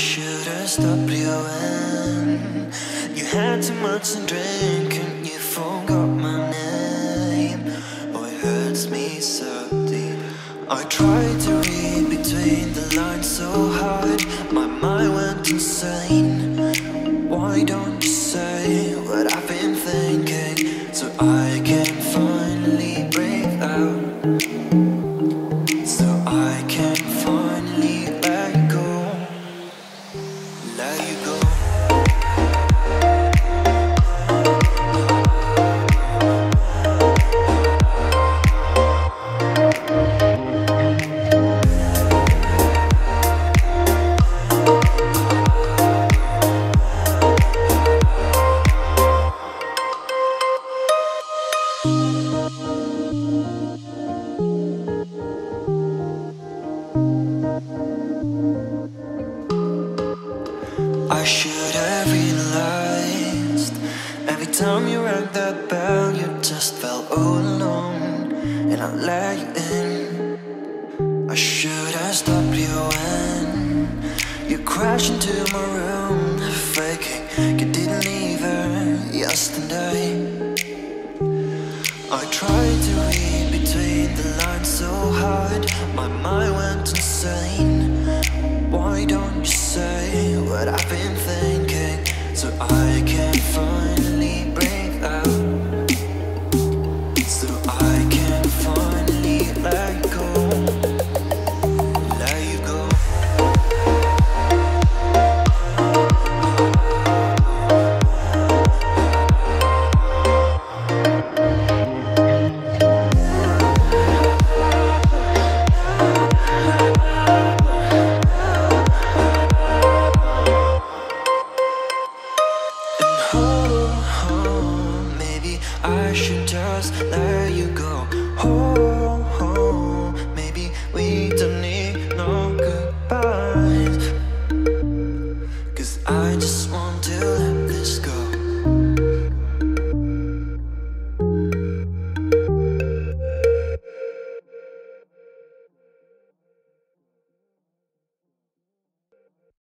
should have stopped you when you had too much to drink and you forgot my name. Oh, it hurts me so deep. I tried to read between the lines so hard, my mind went insane. Why don't you say what I've been thinking so I can finally breathe out? I should have realized every time you rang that bell, you just felt all alone, and I let you in. I should have stopped you when you crashed into my room, faking you didn't leave her yesterday. I tried to read between the lines so hard, my mind went insane. Why don't you say what I've been